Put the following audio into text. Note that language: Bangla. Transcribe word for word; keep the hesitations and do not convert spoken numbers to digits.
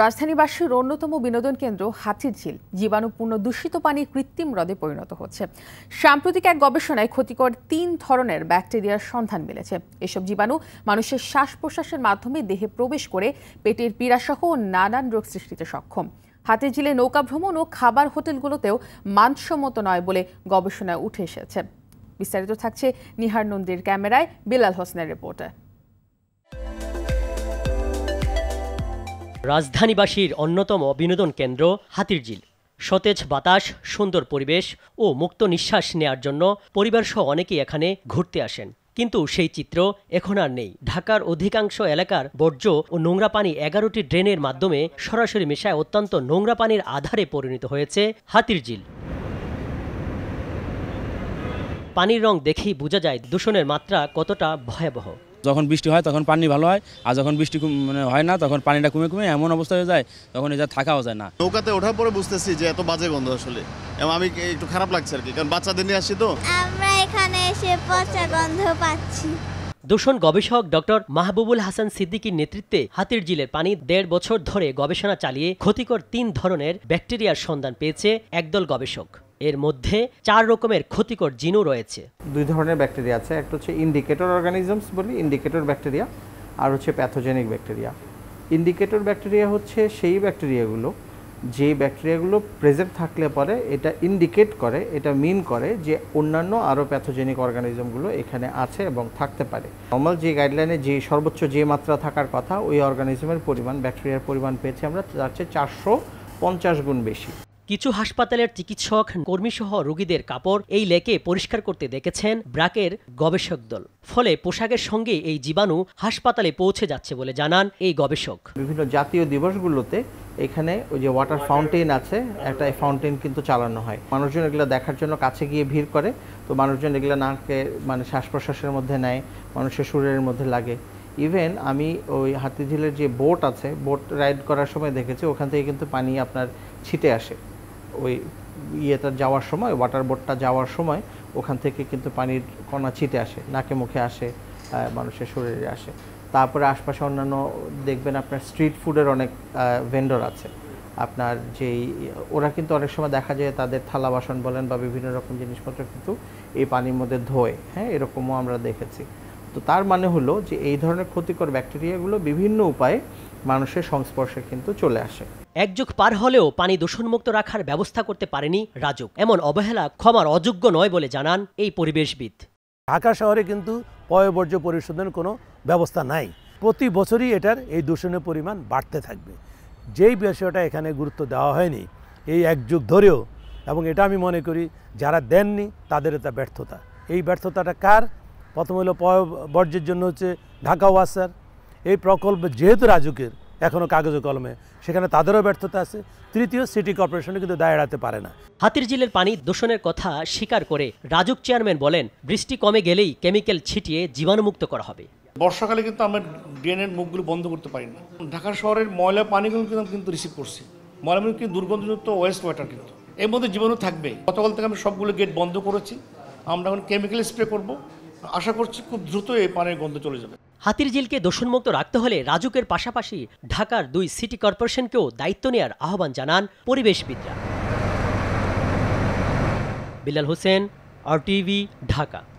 রাজধানীবাসীর অন্যতম বিনোদন কেন্দ্র হাতিরঝিল জীবাণুপূর্ণ দূষিত পানি কৃত্রিম হ্রদে পরিণত হচ্ছে। সাম্প্রতিক এক গবেষণায় ক্ষতিকর তিন ধরনের ব্যাকটেরিয়ার সন্ধান মিলেছে। এসব জীবাণু মানুষের শ্বাস প্রশ্বাসের মাধ্যমে দেহে প্রবেশ করে পেটের পীড়াসহ নানান রোগ সৃষ্টিতে সক্ষম। হাতিরঝিলে নৌকা ভ্রমণ ও খাবার হোটেলগুলোতেও মানসম্মত নয় বলে গবেষণায় উঠে এসেছে। বিস্তারিত থাকছে নিহার নন্দীর ক্যামেরায় বিলাল হোসেনের রিপোর্টে। রাজধানীবাসীর অন্যতম বিনোদন কেন্দ্র হাতিরঝিল। সতেজ বাতাস, সুন্দর পরিবেশ ও মুক্ত নিঃশ্বাস নেয়ার জন্য পরিবারসহ অনেকেই এখানে ঘুরতে আসেন। কিন্তু সেই চিত্র এখন আর নেই। ঢাকার অধিকাংশ এলাকার বর্জ্য ও নোংরা পানি এগারোটি ড্রেনের মাধ্যমে সরাসরি মেশায় অত্যন্ত নোংরা পানির আধারে পরিণত হয়েছে হাতিরঝিল। পানির রং দেখেই বোঝা যায় দূষণের মাত্রা কতটা ভয়াবহ। যখন বৃষ্টি হয় তখন পানি ভালো হয়, আর যখন বৃষ্টি মানে হয় না তখন পানিটা কমে কমে এমন অবস্থা হয়ে যায় তখন এটা থাকাও যায় না। নৌকাতে ওঠার পরে বুঝতেছি যে এত বাজে গন্ধ, আসলে আমি একটু খারাপ লাগছে আর কি, কারণ বাচ্চাদের নিয়ে আসি তো আমরা এখানে এসে পচা গন্ধ পাচ্ছি। দূষণ গবেষক ডক্টর মাহবুবুল হাসান সিদ্দিকীর নেতৃত্বে হাতিরঝিলের পানি দেড় বছর ধরে গবেষণা চালিয়ে ক্ষতিকর তিন ধরনের ব্যাকটেরিয়ার সন্ধান পেয়েছে একদল গবেষক। এর মধ্যে চার রকমের ক্ষতিকর জিনু রয়েছে। দুই ধরনের ব্যাকটেরিয়া আছে, একটা হচ্ছে ইন্ডিকেটর অর্গানিজমস বলি, ইন্ডিকেটর ব্যাকটেরিয়া, আর হচ্ছে প্যাথোজেনিক ব্যাকটেরিয়া। ইন্ডিকেটর ব্যাকটেরিয়া হচ্ছে সেই ব্যাকটেরিয়াগুলো, যে ব্যাকটেরিয়াগুলো প্রেজেন্ট থাকলে পরে এটা ইন্ডিকেট করে, এটা মিন করে যে অন্যান্য আরও প্যাথোজেনিক অর্গানিজমগুলো এখানে আছে এবং থাকতে পারে। নর্মাল যে গাইডলাইনে যে সর্বোচ্চ যে মাত্রা থাকার কথা ওই অর্গানিজমের পরিমাণ, ব্যাকটেরিয়ার পরিমাণ পেয়েছি আমরা তার চেয়ে চারশো পঞ্চাশ গুণ বেশি। কিছু হাসপাতালের চিকিৎসক, কর্মীসহ রোগীদের কাপড় এই লেকে পরিষ্কার করতে দেখেছেন ব্রাকের গবেষক দল। ফলে পোশাকের সঙ্গে এই জীবাণু হাসপাতালে পৌঁছে যাচ্ছে বলে জানান এই গবেষক। বিভিন্ন জাতীয় দিবসগুলোতে এখানে ওই যে ওয়াটার ফাউন্টেন আছে, একটা এই ফাউন্টেন কিন্তু চালানো হয়। মানুষজন এগুলো দেখার জন্য কাছে গিয়ে ভিড় করে, তো মানুষজন এগুলো নাকে মানে শ্বাস প্রশ্বাসের মধ্যে নেয়, মানুষের শরীরের মধ্যে লাগে। ইভেন আমি ওই হাতিরঝিলের যে বোট আছে, বোট রাইড করার সময় দেখেছি ওখান থেকে কিন্তু পানি আপনার ছিটে আসে। ওই ইয়েটা যাওয়ার সময়, ওয়াটার বোটটা যাওয়ার সময় ওখান থেকে কিন্তু পানির কণা ছিটে আসে, নাকে মুখে আসে, মানুষের শরীরে আসে। তারপরে আশপাশে অন্যান্য দেখবেন আপনার স্ট্রিট ফুডের অনেক ভেন্ডর আছে আপনার, যেই ওরা কিন্তু অনেক সময় দেখা যায় তাদের থালা বাসন বলেন বা বিভিন্ন রকম জিনিসপত্র কিন্তু এই পানির মধ্যে ধোয়। হ্যাঁ, এরকমও আমরা দেখেছি। তো তার মানে হলো যে এই ধরনের ক্ষতিকর ব্যাকটেরিয়াগুলো বিভিন্ন উপায়ে মানুষের সংস্পর্শে কিন্তু চলে আসে। এক যুগ পার হলেও পানি দূষণমুক্ত রাখার ব্যবস্থা করতে পারেনি রাজুক। এমন অবহেলা ক্ষমার অযোগ্য নয় বলে জানান এই পরিবেশবিদ। ঢাকা শহরে কিন্তু পয় বর্জ্য পরিশোধনের কোনো ব্যবস্থা নাই। প্রতি বছরই এটার এই দূষণের পরিমাণ বাড়তে থাকবে। যেই বিষয়টা এখানে গুরুত্ব দেওয়া হয়নি এই এক যুগ ধরেও, এবং এটা আমি মনে করি যারা দেননি তাদের এটা ব্যর্থতা। এই ব্যর্থতাটা কার? প্রথম হলো পয় বর্জ্যের জন্য হচ্ছে ঢাকা ওয়াসার এই প্রকল্প, যেহেতু রাজুকের এখনও কাগজ কলমে, সেখানে তাদেরও ব্যর্থতা আছে। তৃতীয়, সিটি কর্পোরেশনে কিন্তু দায় এড়াতে পারে না। হাতিরঝিলের পানি দূষণের কথা স্বীকার করে রাজুক চেয়ারম্যান বলেন, বৃষ্টি কমে গেলেই কেমিক্যাল ছিটিয়ে জীবাণুমুক্ত করা হবে। বর্ষাকালে কিন্তু আমরা ড্রেনের মুখগুলো বন্ধ করতে পারি না। ঢাকা শহরের ময়লা পানিগুলো কিন্তু রিসিভ করছি, ময়লা কিন্তু দুর্গন্ধযুক্ত ওয়েস্ট ওয়াটার, কিন্তু এর মধ্যে জীবাণু থাকবে। গতকাল থেকে আমি সবগুলো গেট বন্ধ করেছি, আমরা এখন কেমিক্যাল স্প্রে করব। আশা করছি খুব দ্রুত এই পানির গন্ধ চলে যাবে। হাতিরঝিলকে দূষণমুক্ত রাখতে হলে রাজুকের পাশাপাশি ঢাকার দুই সিটি কর্পোরেশনকেও দায়িত্ব নেওয়ার আহ্বান জানান পরিবেশবিদরা। Bilal Hossain, R TV, Dhaka.